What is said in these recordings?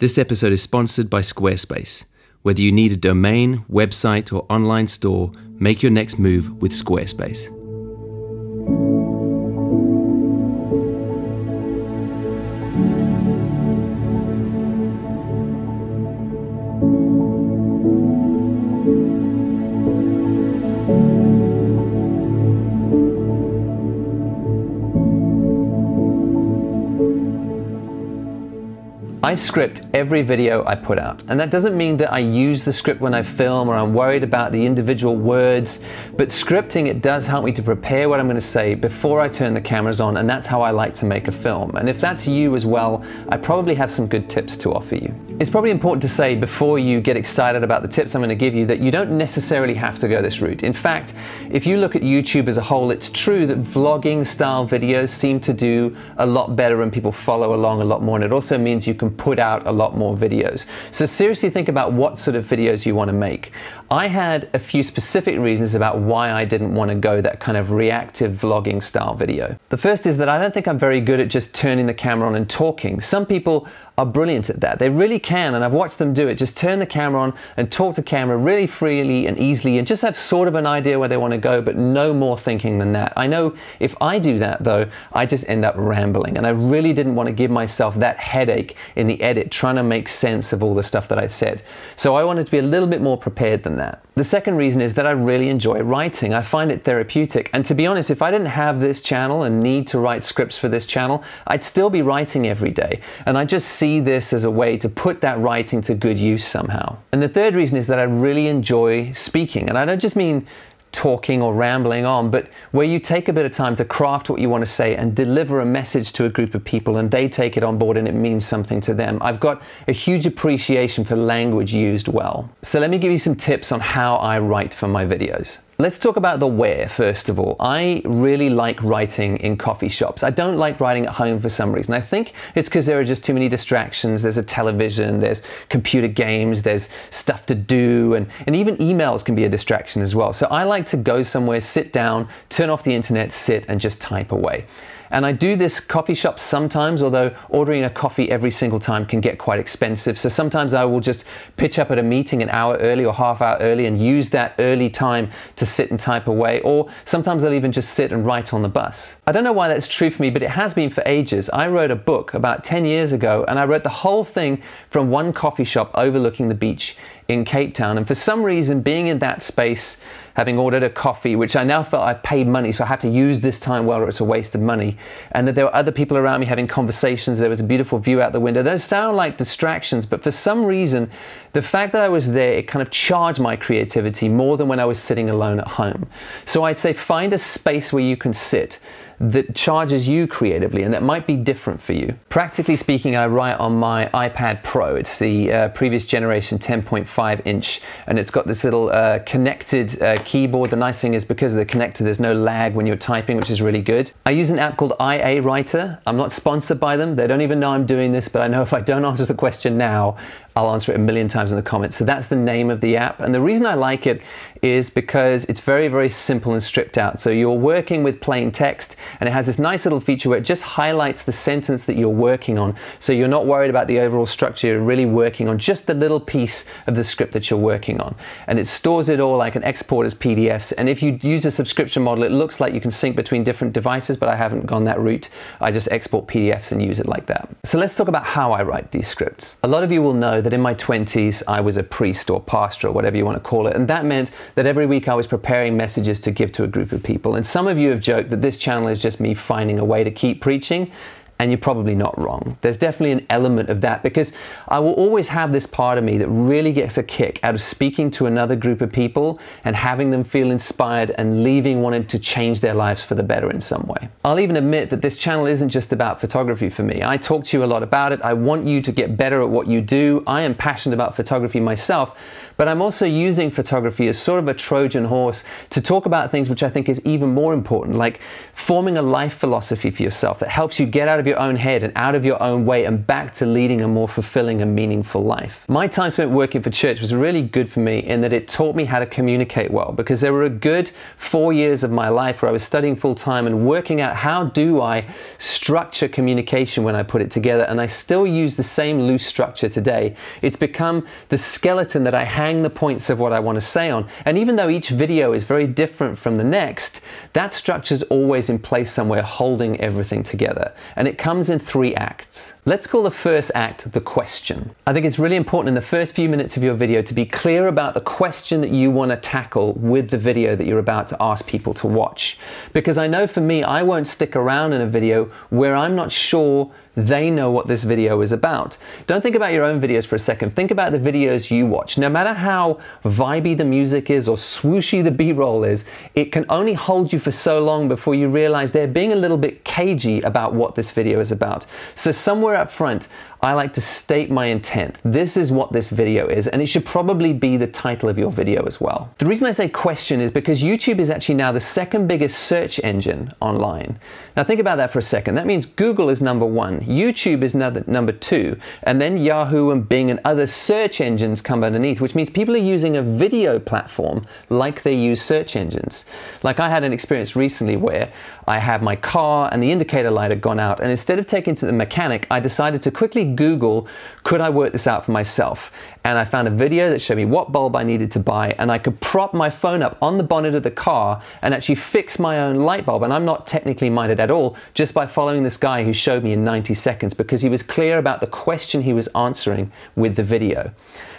This episode is sponsored by Squarespace. Whether you need a domain, website, or online store, make your next move with Squarespace. I script every video I put out, and that doesn't mean that I use the script when I film or I'm worried about the individual words, but scripting it does help me to prepare what I'm going to say before I turn the cameras on, and that's how I like to make a film. And if that's you as well, I probably have some good tips to offer you. It's probably important to say before you get excited about the tips I'm going to give you that you don't necessarily have to go this route. In fact, if you look at YouTube as a whole, it's true that vlogging style videos seem to do a lot better and people follow along a lot more, and it also means you can put out a lot more videos. So seriously think about what sort of videos you want to make. I had a few specific reasons about why I didn't want to go that kind of reactive vlogging style video. The first is that I don't think I'm very good at just turning the camera on and talking. Some people are brilliant at that. They really can, and I've watched them do it. Just turn the camera on and talk to camera really freely and easily and just have sort of an idea where they want to go, but no more thinking than that. I know if I do that though, I just end up rambling, and I really didn't want to give myself that headache in the edit trying to make sense of all the stuff that I said. So I wanted to be a little bit more prepared than that. The second reason is that I really enjoy writing. I find it therapeutic, and to be honest, if I didn't have this channel and need to write scripts for this channel, I'd still be writing every day, and I just see this as a way to put that writing to good use somehow. And the third reason is that I really enjoy speaking, and I don't just mean talking or rambling on, but where you take a bit of time to craft what you want to say and deliver a message to a group of people and they take it on board and it means something to them. I've got a huge appreciation for language used well. So let me give you some tips on how I write for my videos. Let's talk about the where, first of all. I really like writing in coffee shops. I don't like writing at home for some reason. I think it's because there are just too many distractions. There's a television, there's computer games, there's stuff to do, and even emails can be a distraction as well. So I like to go somewhere, sit down, turn off the internet, sit and just type away. And I do this coffee shop sometimes, although ordering a coffee every single time can get quite expensive. So sometimes I will just pitch up at a meeting an hour early or half hour early and use that early time to sit and type away. Or sometimes I'll even just sit and write on the bus. I don't know why that's true for me, but it has been for ages. I wrote a book about 10 years ago and I wrote the whole thing from one coffee shop overlooking the beach in Cape Town. And for some reason, being in that space, having ordered a coffee, which I now felt I paid money, so I have to use this time well or it's a waste of money, and that there were other people around me having conversations, there was a beautiful view out the window. Those sound like distractions, but for some reason, the fact that I was there, it kind of charged my creativity more than when I was sitting alone at home. So I'd say find a space where you can sit that charges you creatively, and that might be different for you. Practically speaking, I write on my iPad Pro. It's the previous generation 10.5 inch, and it's got this little connected keyboard. The nice thing is because of the connector, there's no lag when you're typing, which is really good. I use an app called iA Writer. I'm not sponsored by them. They don't even know I'm doing this, but I know if I don't answer the question now, I'll answer it a million times in the comments. So that's the name of the app. And the reason I like it is because it's very, very simple and stripped out. So you're working with plain text, and it has this nice little feature where it just highlights the sentence that you're working on. So you're not worried about the overall structure. You're really working on just the little piece of the script that you're working on. And it stores it all like an export as PDFs. And if you use a subscription model, it looks like you can sync between different devices, but I haven't gone that route. I just export PDFs and use it like that. So let's talk about how I write these scripts. A lot of you will know that in my 20s, I was a priest or pastor or whatever you want to call it. And that meant that every week I was preparing messages to give to a group of people. And some of you have joked that this channel is just me finding a way to keep preaching. And you're probably not wrong. There's definitely an element of that because I will always have this part of me that really gets a kick out of speaking to another group of people and having them feel inspired and leaving wanting to change their lives for the better in some way. I'll even admit that this channel isn't just about photography for me. I talk to you a lot about it. I want you to get better at what you do. I am passionate about photography myself, but I'm also using photography as sort of a Trojan horse to talk about things which I think is even more important, like forming a life philosophy for yourself that helps you get out of your your own head and out of your own way and back to leading a more fulfilling and meaningful life. My time spent working for church was really good for me in that it taught me how to communicate well, because there were a good 4 years of my life where I was studying full time and working out how do I structure communication when I put it together, and I still use the same loose structure today. It's become the skeleton that I hang the points of what I want to say on, and even though each video is very different from the next, that structure's always in place somewhere holding everything together, and it comes in 3 acts. Let's call the first act the question. I think it's really important in the first few minutes of your video to be clear about the question that you want to tackle with the video that you're about to ask people to watch, because I know for me, I won't stick around in a video where I'm not sure they know what this video is about. Don't think about your own videos for a second. Think about the videos you watch. No matter how vibey the music is or swooshy the B-roll is, it can only hold you for so long before you realize they're being a little bit cagey about what this video is about. So somewhere up front, I like to state my intent. This is what this video is, and it should probably be the title of your video as well. The reason I say question is because YouTube is actually now the second biggest search engine online. Now think about that for a second. That means Google is number 1, YouTube is number 2, and then Yahoo and Bing and other search engines come underneath, which means people are using a video platform like they use search engines. Like I had an experience recently where I had my car and the indicator light had gone out, and instead of taking to the mechanic, I decided to quickly Google, could I work this out for myself? And I found a video that showed me what bulb I needed to buy, and I could prop my phone up on the bonnet of the car and actually fix my own light bulb. And I'm not technically minded at all, just by following this guy who showed me in 90 seconds, because he was clear about the question he was answering with the video.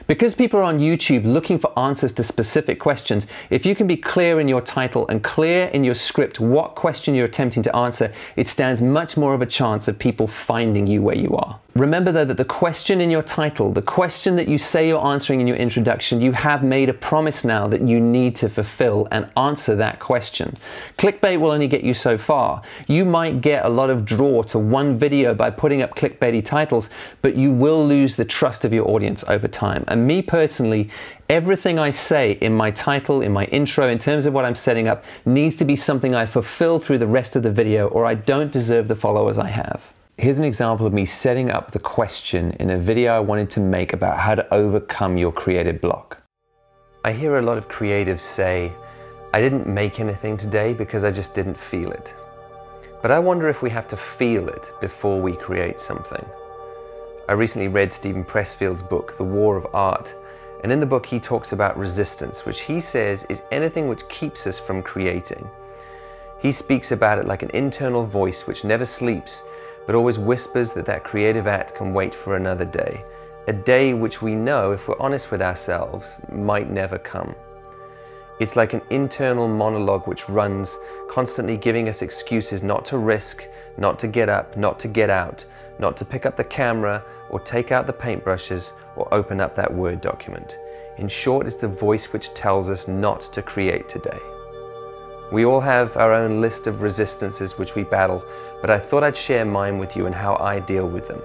Because people are on YouTube looking for answers to specific questions, if you can be clear in your title and clear in your script what question you're attempting to answer, it stands much more of a chance of people finding you where you are. Remember though that the question in your title, the question that you say you're answering in your introduction, you have made a promise now that you need to fulfill and answer that question. Clickbait will only get you so far. You might get a lot of draw to one video by putting up clickbaity titles, but you will lose the trust of your audience over time. And me personally, everything I say in my title, in my intro, in terms of what I'm setting up, needs to be something I fulfill through the rest of the video, or I don't deserve the followers I have. Here's an example of me setting up the question in a video I wanted to make about how to overcome your creative block. I hear a lot of creatives say, I didn't make anything today because I just didn't feel it. But I wonder if we have to feel it before we create something. I recently read Stephen Pressfield's book, The War of Art, and in the book he talks about resistance, which he says is anything which keeps us from creating. He speaks about it like an internal voice which never sleeps, but always whispers that that creative act can wait for another day, a day which we know, if we're honest with ourselves, might never come. It's like an internal monologue which runs, constantly giving us excuses not to risk, not to get up, not to get out, not to pick up the camera, or take out the paintbrushes, or open up that Word document. In short, it's the voice which tells us not to create today. We all have our own list of resistances which we battle, but I thought I'd share mine with you and how I deal with them,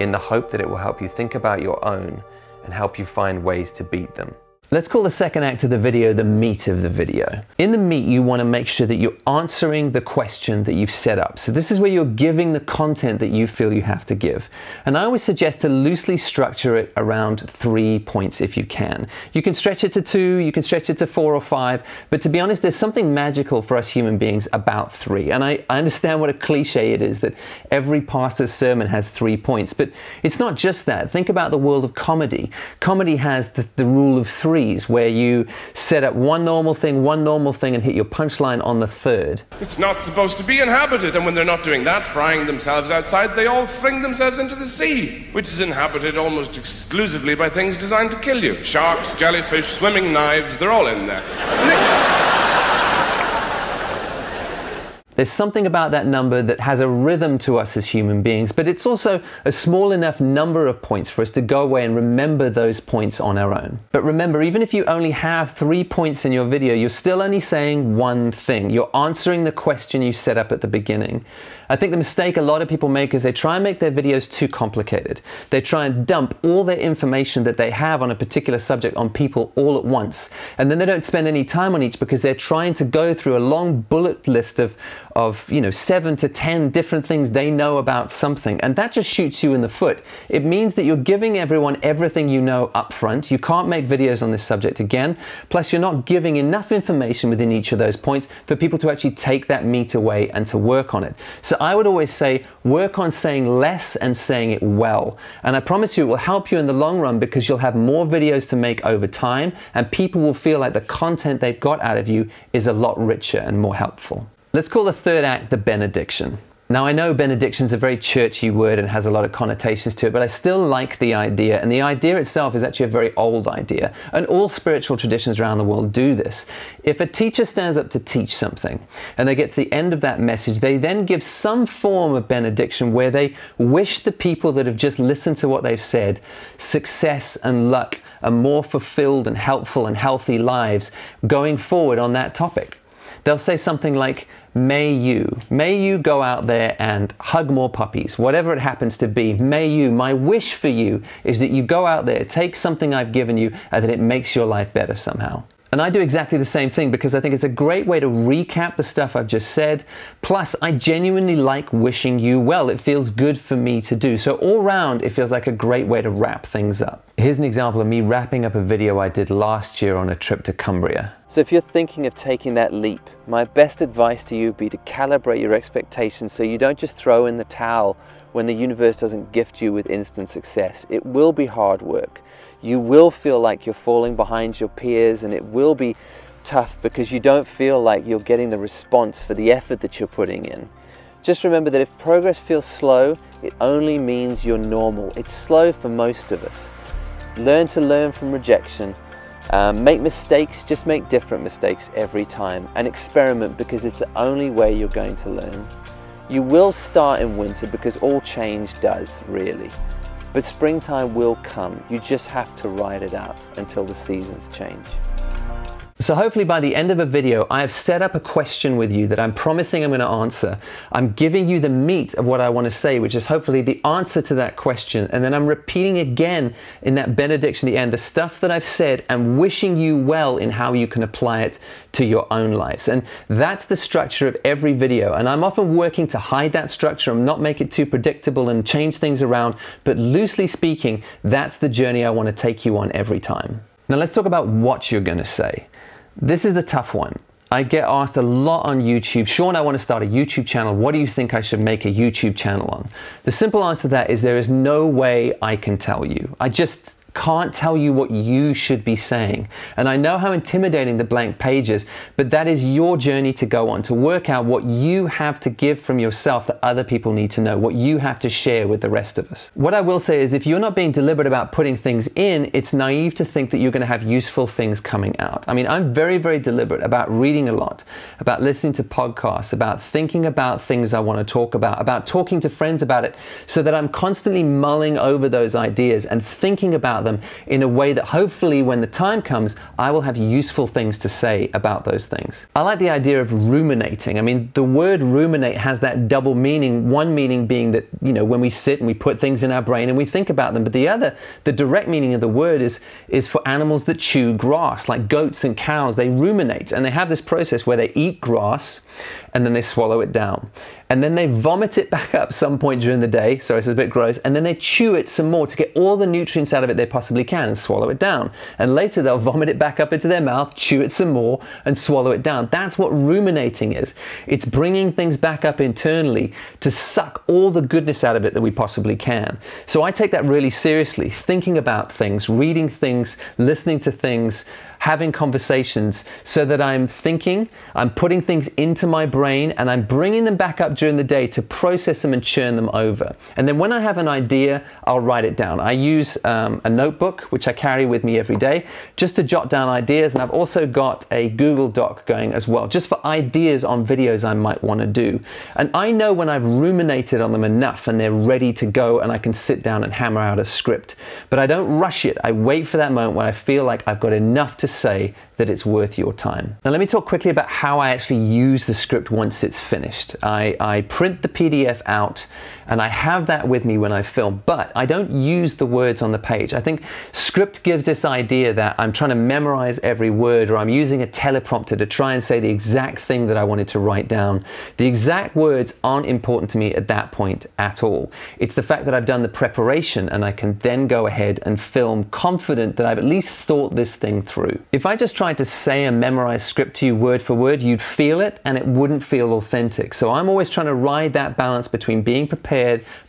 in the hope that it will help you think about your own and help you find ways to beat them. Let's call the second act of the video the meat of the video. In the meat, you want to make sure that you're answering the question that you've set up. So this is where you're giving the content that you feel you have to give. And I always suggest to loosely structure it around 3 points if you can. You can stretch it to 2, you can stretch it to 4 or 5, but to be honest, there's something magical for us human beings about 3. And I understand what a cliche it is that every pastor's sermon has 3 points, but it's not just that. Think about the world of comedy. Comedy has the rule of 3, where you set up one normal thing, and hit your punchline on the 3rd. It's not supposed to be inhabited, and when they're not doing that, frying themselves outside, they all fling themselves into the sea, which is inhabited almost exclusively by things designed to kill you. Sharks, jellyfish, swimming knives, they're all in there. There's something about that number that has a rhythm to us as human beings, but it's also a small enough number of points for us to go away and remember those points on our own. But remember, even if you only have 3 points in your video, you're still only saying one thing. You're answering the question you set up at the beginning. I think the mistake a lot of people make is they try and make their videos too complicated. They try and dump all their information that they have on a particular subject on people all at once. And then they don't spend any time on each because they're trying to go through a long bullet list of you know, 7 to 10 different things they know about something. And that just shoots you in the foot. It means that you're giving everyone everything you know up front. You can't make videos on this subject again. Plus, you're not giving enough information within each of those points for people to actually take that meat away and to work on it. So I would always say, work on saying less and saying it well. And I promise you it will help you in the long run because you'll have more videos to make over time and people will feel like the content they've got out of you is a lot richer and more helpful. Let's call the third act the benediction. Now, I know benediction is a very churchy word and has a lot of connotations to it, but I still like the idea, and the idea itself is actually a very old idea, and all spiritual traditions around the world do this. If a teacher stands up to teach something, and they get to the end of that message, they then give some form of benediction where they wish the people that have just listened to what they've said success and luck and more fulfilled and helpful and healthy lives going forward on that topic. They'll say something like, May you go out there and hug more puppies, whatever it happens to be. May you, my wish for you is that you go out there, take something I've given you, and that it makes your life better somehow. And I do exactly the same thing because I think it's a great way to recap the stuff I've just said. Plus, I genuinely like wishing you well. It feels good for me to do. So all round, it feels like a great way to wrap things up. Here's an example of me wrapping up a video I did last year on a trip to Cumbria. So if you're thinking of taking that leap, my best advice to you would be to calibrate your expectations so you don't just throw in the towel when the universe doesn't gift you with instant success. It will be hard work. You will feel like you're falling behind your peers, and it will be tough because you don't feel like you're getting the response for the effort that you're putting in. Just remember that if progress feels slow, it only means you're normal. It's slow for most of us. Learn to learn from rejection. Make mistakes, just make different mistakes every time, and experiment because it's the only way you're going to learn. You will start in winter because all change does, really. But springtime will come, you just have to ride it out until the seasons change. So hopefully by the end of a video, I have set up a question with you that I'm promising I'm going to answer. I'm giving you the meat of what I want to say, which is hopefully the answer to that question. And then I'm repeating again in that benediction at the end, the stuff that I've said and wishing you well in how you can apply it to your own lives. And that's the structure of every video. And I'm often working to hide that structure and not make it too predictable and change things around. But loosely speaking, that's the journey I want to take you on every time. Now let's talk about what you're going to say. This is the tough one. I get asked a lot on YouTube, Sean, I want to start a YouTube channel. What do you think I should make a YouTube channel on? The simple answer to that is there is no way I can tell you. I just can't tell you what you should be saying. And I know how intimidating the blank page is, but that is your journey to go on, to work out what you have to give from yourself that other people need to know, what you have to share with the rest of us. What I will say is if you're not being deliberate about putting things in, it's naive to think that you're going to have useful things coming out. I mean, I'm very, very deliberate about reading a lot, about listening to podcasts, about thinking about things I want to talk about talking to friends about it, so that I'm constantly mulling over those ideas and thinking about them in a way that hopefully when the time comes, I will have useful things to say about those things. I like the idea of ruminating. I mean, the word ruminate has that double meaning. One meaning being that, you know, when we sit and we put things in our brain and we think about them, but the other, the direct meaning of the word is for animals that chew grass, like goats and cows. They ruminate and they have this process where they eat grass and then they swallow it down. And then they vomit it back up some point during the day, sorry, it's a bit gross, and then they chew it some more to get all the nutrients out of it they possibly can and swallow it down. And later they'll vomit it back up into their mouth, chew it some more, and swallow it down. That's what ruminating is. It's bringing things back up internally to suck all the goodness out of it that we possibly can. So I take that really seriously, thinking about things, reading things, listening to things, having conversations so that I'm thinking, I'm putting things into my brain and I'm bringing them back up during the day to process them and churn them over. And then when I have an idea, I'll write it down. I use a notebook, which I carry with me every day, just to jot down ideas. And I've also got a Google Doc going as well, just for ideas on videos I might want to do. And I know when I've ruminated on them enough and they're ready to go and I can sit down and hammer out a script. But I don't rush it. I wait for that moment when I feel like I've got enough to say that it's worth your time. Now let me talk quickly about how I actually use the script once it's finished. I print the PDF out and I have that with me when I film, but I don't use the words on the page. I think script gives this idea that I'm trying to memorize every word, or I'm using a teleprompter to try and say the exact thing that I wanted to write down. The exact words aren't important to me at that point at all. It's the fact that I've done the preparation and I can then go ahead and film confident that I've at least thought this thing through. If I just tried to say a memorized script to you word for word, you'd feel it and it wouldn't feel authentic. So I'm always trying to ride that balance between being prepared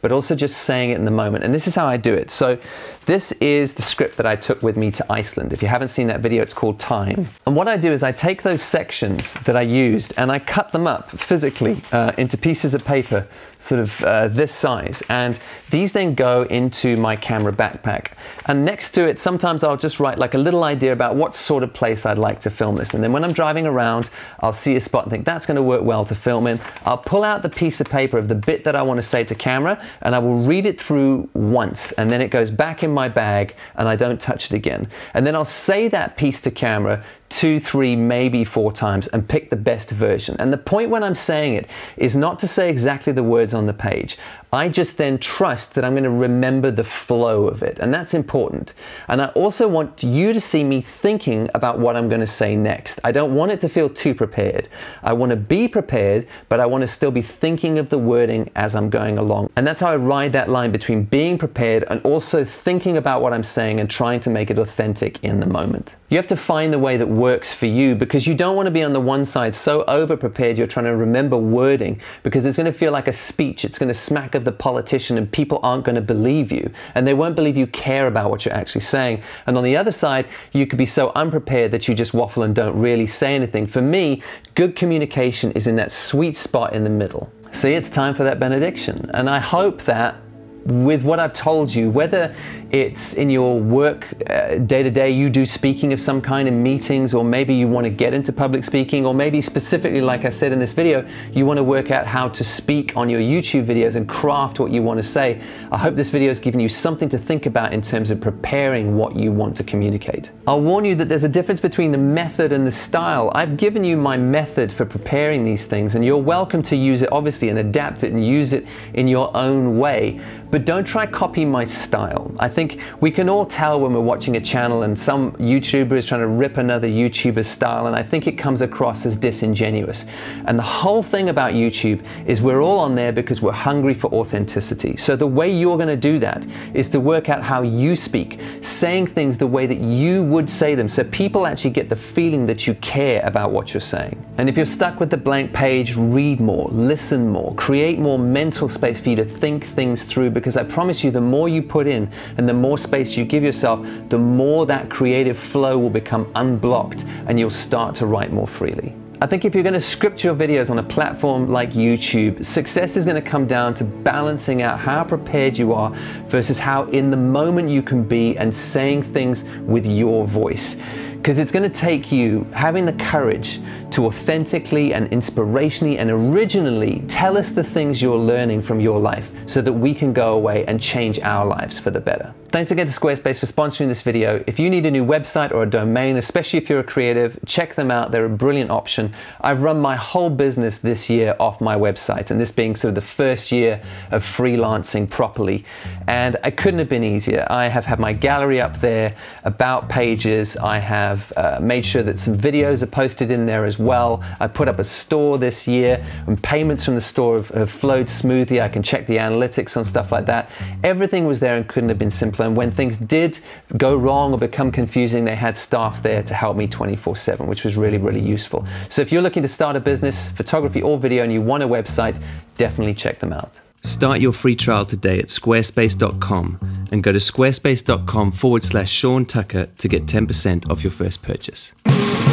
but also just saying it in the moment, and this is how I do it. So this is the script that I took with me to Iceland. If you haven't seen that video, it's called Time. And what I do is I take those sections that I used and I cut them up physically into pieces of paper, sort of this size, and these then go into my camera backpack. And next to it, sometimes I'll just write like a little idea about what sort of place I'd like to film this. And then when I'm driving around, I'll see a spot and think that's going to work well to film in. I'll pull out the piece of paper of the bit that I want to say to camera, and I will read it through once, and then it goes back in my bag and I don't touch it again. And then I'll say that piece to camera 2, 3, maybe 4 times and pick the best version. And the point when I'm saying it is not to say exactly the words on the page. I just then trust that I'm going to remember the flow of it, and that's important. And I also want you to see me thinking about what I'm going to say next. I don't want it to feel too prepared. I want to be prepared, but I want to still be thinking of the wording as I'm going along. And that's how I ride that line between being prepared and also thinking about what I'm saying and trying to make it authentic in the moment. You have to find the way that works for you, because you don't want to be on the one side so over prepared you're trying to remember wording, because it's going to feel like a speech. It's going to smack of the politician and people aren't going to believe you, and they won't believe you care about what you're actually saying. And on the other side, you could be so unprepared that you just waffle and don't really say anything. For me, good communication is in that sweet spot in the middle. See, it's time for that benediction, and I hope that with what I've told you, whether it's in your work day to day, you do speaking of some kind in meetings, or maybe you want to get into public speaking, or maybe specifically, like I said in this video, you want to work out how to speak on your YouTube videos and craft what you want to say. I hope this video has given you something to think about in terms of preparing what you want to communicate. I'll warn you that there's a difference between the method and the style. I've given you my method for preparing these things, and you're welcome to use it, obviously, and adapt it and use it in your own way. But don't try copying my style. I think we can all tell when we're watching a channel and some YouTuber is trying to rip another YouTuber's style, and I think it comes across as disingenuous. And the whole thing about YouTube is we're all on there because we're hungry for authenticity. So the way you're gonna do that is to work out how you speak, saying things the way that you would say them, so people actually get the feeling that you care about what you're saying. And if you're stuck with the blank page, read more, listen more, create more mental space for you to think things through, because I promise you, the more you put in and the more space you give yourself, the more that creative flow will become unblocked and you'll start to write more freely. I think if you're going to script your videos on a platform like YouTube, success is going to come down to balancing out how prepared you are versus how in the moment you can be and saying things with your voice. Because it's going to take you having the courage to authentically and inspirationally and originally tell us the things you're learning from your life, so that we can go away and change our lives for the better. Thanks again to Squarespace for sponsoring this video. If you need a new website or a domain, especially if you're a creative, check them out. They're a brilliant option. I've run my whole business this year off my website, and this being sort of the first year of freelancing properly. And it couldn't have been easier. I have had my gallery up there, about pages. I have made sure that some videos are posted in there as well. I put up a store this year, and payments from the store have flowed smoothly. I can check the analytics on stuff like that. Everything was there and couldn't have been simpler. And when things did go wrong or become confusing, they had staff there to help me 24/7, which was really, really useful. So if you're looking to start a business, photography or video, and you want a website, definitely check them out. Start your free trial today at squarespace.com and go to squarespace.com/SeanTucker to get 10% off your first purchase.